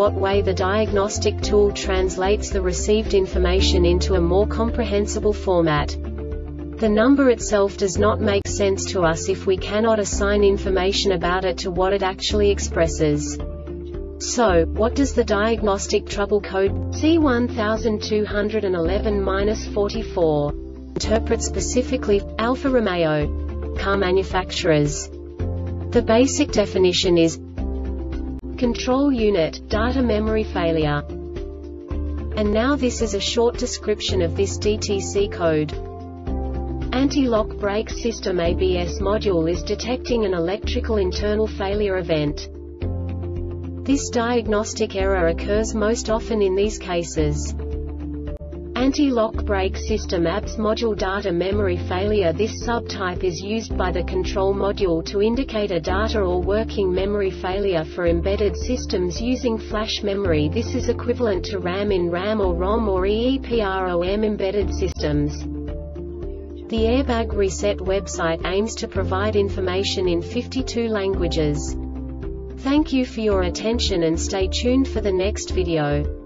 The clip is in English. what way the diagnostic tool translates the received information into a more comprehensible format. The number itself does not make sense to us if we cannot assign information about it to what it actually expresses. So, what does the diagnostic trouble code C1211-44 interpret specifically for Alfa Romeo car manufacturers? The basic definition is control unit, data memory failure. And now this is a short description of this DTC code. Anti-lock brake system ABS module is detecting an electrical internal failure event. This diagnostic error occurs most often in these cases. Anti-lock brake system ABS module data memory failure. This subtype is used by the control module to indicate a data or working memory failure for embedded systems using flash memory. This is equivalent to RAM in RAM or ROM or EEPROM embedded systems. The Airbag Reset website aims to provide information in 52 languages. Thank you for your attention and stay tuned for the next video.